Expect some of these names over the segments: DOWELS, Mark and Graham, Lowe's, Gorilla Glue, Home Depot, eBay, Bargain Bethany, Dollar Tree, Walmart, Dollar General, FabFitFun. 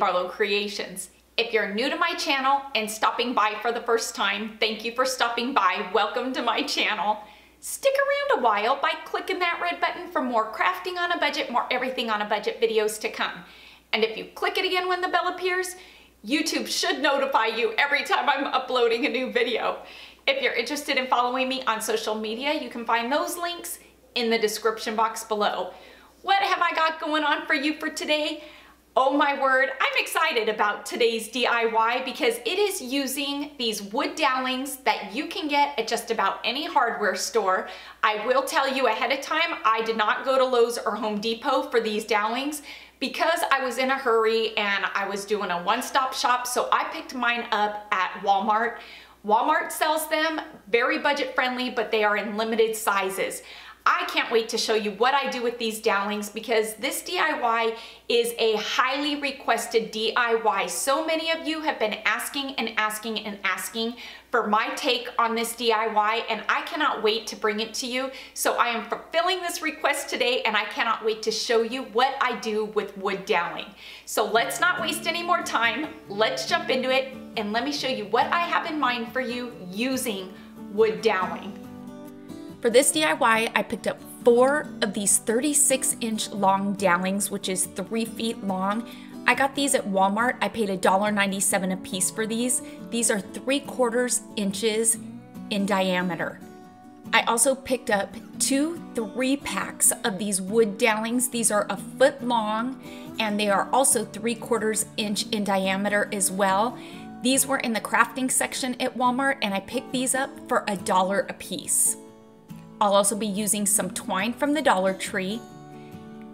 Barlow Creations. If you're new to my channel and stopping by for the first time, thank you for stopping by. Welcome to my channel. Stick around a while by clicking that red button for more crafting on a budget, more everything on a budget videos to come. And if you click it again when the bell appears, YouTube should notify you every time I'm uploading a new video. If you're interested in following me on social media, you can find those links in the description box below. What have I got going on for you for today? Oh my word, I'm excited about today's DIY because it is using these wood dowlings that you can get at just about any hardware store. I will tell you ahead of time, I did not go to Lowe's or Home Depot for these dowlings because I was in a hurry and I was doing a one-stop shop, so I picked mine up at Walmart. Walmart sells them, very budget-friendly, but they are in limited sizes. I can't wait to show you what I do with these dowlings because this DIY is a highly requested DIY. So many of you have been asking for my take on this DIY, and I cannot wait to bring it to you. So I am fulfilling this request today, and I cannot wait to show you what I do with wood dowling. So let's not waste any more time. Let's jump into it, and let me show you what I have in mind for you using wood dowling. For this DIY, I picked up 4 of these 36-inch long dowlings, which is 3 feet long. I got these at Walmart. I paid $1.97 a piece for these. These are 3/4 inches in diameter. I also picked up 2 3-packs of these wood dowlings. These are 1 foot long, and they are also 3/4 inch in diameter as well. These were in the crafting section at Walmart, and I picked these up for $1 a piece. I'll also be using some twine from the Dollar Tree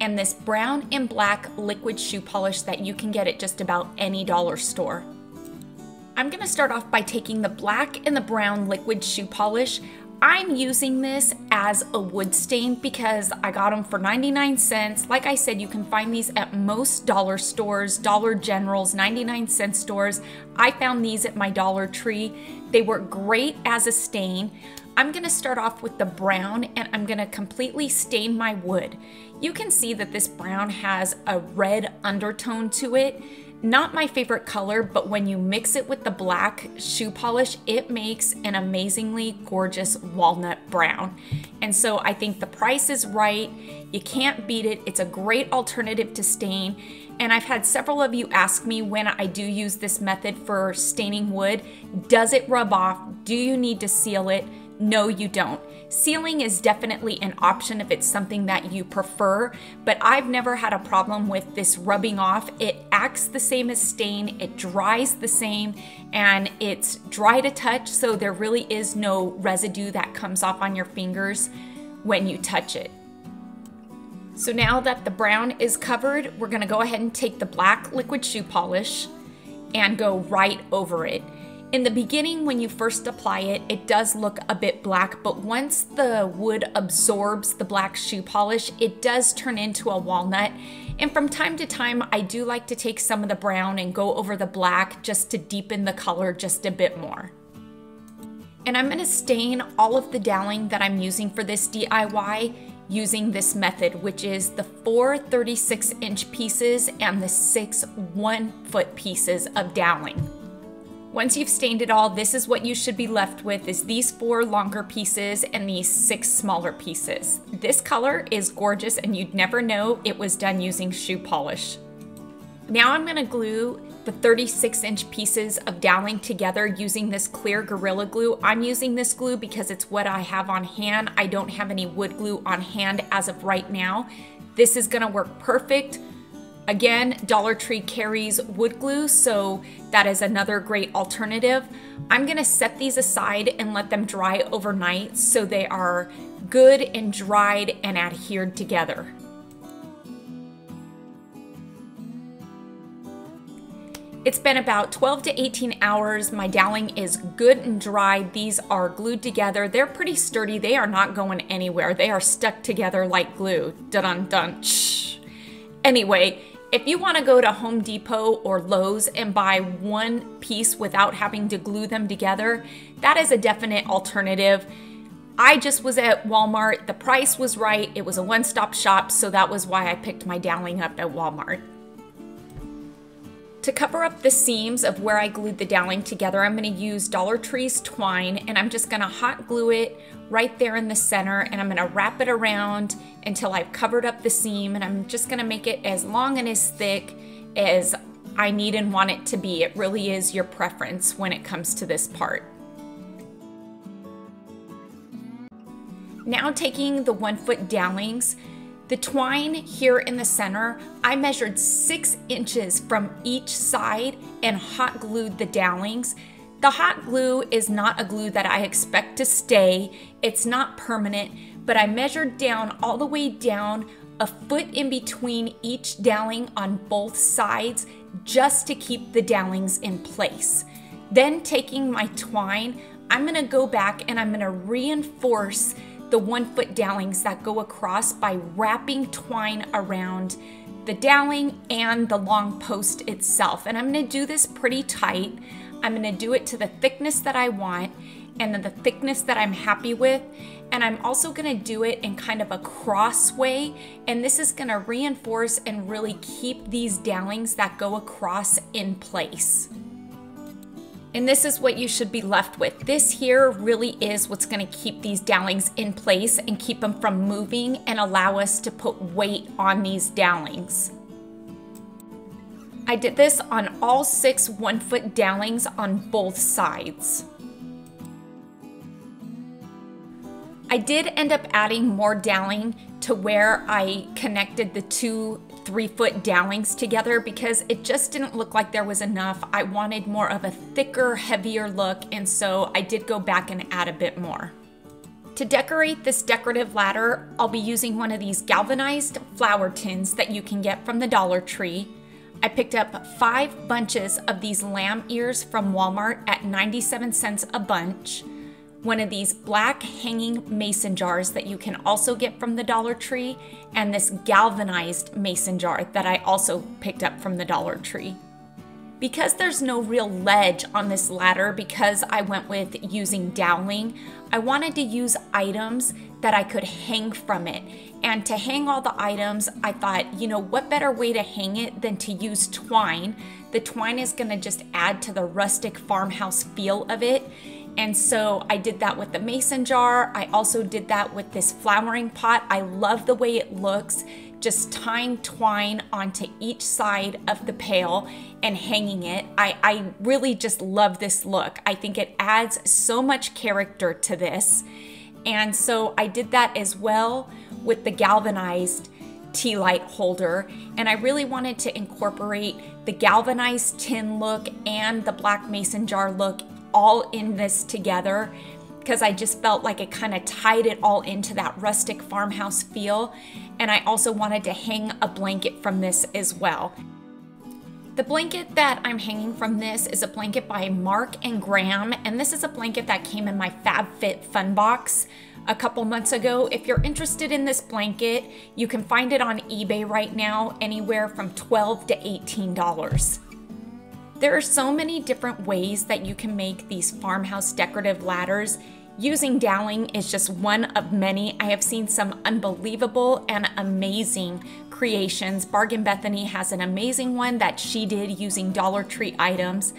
and this brown and black liquid shoe polish that you can get at just about any dollar store. I'm gonna start off by taking the black and the brown liquid shoe polish. I'm using this as a wood stain because I got them for 99 cents. Like I said, you can find these at most dollar stores, Dollar Generals, 99-cent stores. I found these at my Dollar Tree. They work great as a stain. I'm gonna start off with the brown, and I'm gonna completely stain my wood. You can see that this brown has a red undertone to it. Not my favorite color, but when you mix it with the black shoe polish, it makes an amazingly gorgeous walnut brown. And so I think the price is right. You can't beat it. It's a great alternative to stain. And I've had several of you ask me when I do use this method for staining wood, does it rub off? Do you need to seal it? No, you don't. Sealing is definitely an option if it's something that you prefer, but I've never had a problem with this rubbing off. It acts the same as stain, it dries the same, and it's dry to touch, so there really is no residue that comes off on your fingers when you touch it. So now that the brown is covered, we're gonna go ahead and take the black liquid shoe polish and go right over it. In the beginning, when you first apply it, it does look a bit black, but once the wood absorbs the black shoe polish, it does turn into a walnut. And from time to time, I do like to take some of the brown and go over the black just to deepen the color just a bit more. And I'm gonna stain all of the dowling that I'm using for this DIY using this method, which is the 4 36-inch pieces and the 6 1-foot pieces of dowling. Once you've stained it all, this is what you should be left with, is these 4 longer pieces and these 6 smaller pieces. This color is gorgeous, and you'd never know it was done using shoe polish. Now I'm gonna glue the 36-inch pieces of dowling together using this clear Gorilla Glue. I'm using this glue because it's what I have on hand. I don't have any wood glue on hand as of right now. This is gonna work perfect. Again, Dollar Tree carries wood glue, so that is another great alternative. I'm gonna set these aside and let them dry overnight so they are good and dried and adhered together. It's been about 12 to 18 hours. My dowling is good and dry. These are glued together. They're pretty sturdy. They are not going anywhere. They are stuck together like glue. Dun-dun-dun. Shh. Anyway, if you want to go to Home Depot or Lowe's and buy one piece without having to glue them together, that is a definite alternative. I just was at Walmart. The price was right. It was a one-stop shop, so that was why I picked my dowling up at Walmart. To cover up the seams of where I glued the doweling together, I'm going to use Dollar Tree's twine, and I'm just going to hot glue it right there in the center, and I'm going to wrap it around until I've covered up the seam, and I'm just going to make it as long and as thick as I need and want it to be. It really is your preference when it comes to this part. Now taking the 1 foot dowelings, the twine here in the center, I measured 6 inches from each side and hot glued the dowelings. The hot glue is not a glue that I expect to stay. It's not permanent, but I measured down all the way down, a foot in between each doweling on both sides, just to keep the dowelings in place. Then taking my twine, I'm gonna go back and I'm gonna reinforce the 1 foot dowelings that go across by wrapping twine around the doweling and the long post itself. And I'm gonna do this pretty tight. I'm gonna do it to the thickness that I want and then the thickness that I'm happy with. And I'm also gonna do it in kind of a cross way. And this is gonna reinforce and really keep these dowelings that go across in place. And this is what you should be left with. This here really is what's gonna keep these dowelings in place and keep them from moving and allow us to put weight on these dowelings. I did this on all 6 1-foot dowelings on both sides. I did end up adding more doweling to where I connected the two 3-foot dowelings together because it just didn't look like there was enough. I wanted more of a thicker, heavier look, and so I did go back and add a bit more. To decorate this decorative ladder, I'll be using one of these galvanized flower tins that you can get from the Dollar Tree. I picked up 5 bunches of these lamb ears from Walmart at 97 cents a bunch. One of these black hanging mason jars that you can also get from the Dollar Tree, and this galvanized mason jar that I also picked up from the Dollar Tree. Because there's no real ledge on this ladder, because I went with using doweling, I wanted to use items that I could hang from it. And to hang all the items, I thought, you know, what better way to hang it than to use twine? The twine is gonna just add to the rustic farmhouse feel of it. And so I did that with the mason jar. I also did that with this flowering pot. I love the way it looks, just tying twine onto each side of the pail and hanging it. I really just love this look. I think it adds so much character to this. And so I did that as well with the galvanized tea light holder, and I really wanted to incorporate the galvanized tin look and the black mason jar look all in this together because I just felt like it kind of tied it all into that rustic farmhouse feel, and I also wanted to hang a blanket from this as well. The blanket that I'm hanging from this is a blanket by Mark and Graham, and this is a blanket that came in my FabFitFun box a couple months ago. If you're interested in this blanket, you can find it on eBay right now anywhere from $12 to $18. There are so many different ways that you can make these farmhouse decorative ladders. Using doweling is just one of many. I have seen some unbelievable and amazing creations. Bargain Bethany has an amazing one that she did using Dollar Tree items.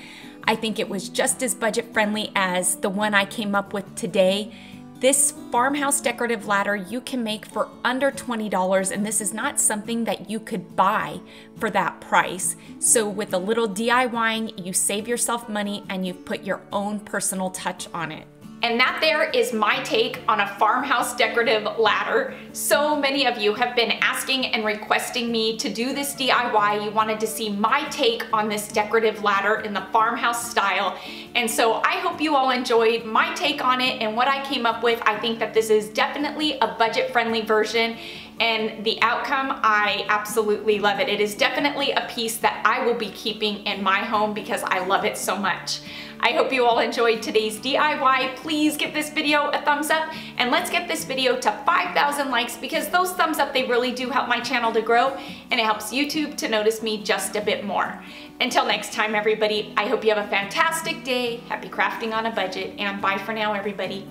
I think it was just as budget friendly as the one I came up with today. This farmhouse decorative ladder you can make for under $20, and this is not something that you could buy for that price. So with a little DIYing, you save yourself money and you've put your own personal touch on it. And that there is my take on a farmhouse decorative ladder. So many of you have been asking and requesting me to do this DIY. You wanted to see my take on this decorative ladder in the farmhouse style. And so I hope you all enjoyed my take on it and what I came up with. I think that this is definitely a budget-friendly version, and the outcome, I absolutely love it. It is definitely a piece that I will be keeping in my home because I love it so much. I hope you all enjoyed today's DIY. Please give this video a thumbs up, and let's get this video to 5,000 likes, because those thumbs up, they really do help my channel to grow, and it helps YouTube to notice me just a bit more. Until next time, everybody, I hope you have a fantastic day. Happy crafting on a budget, and bye for now, everybody.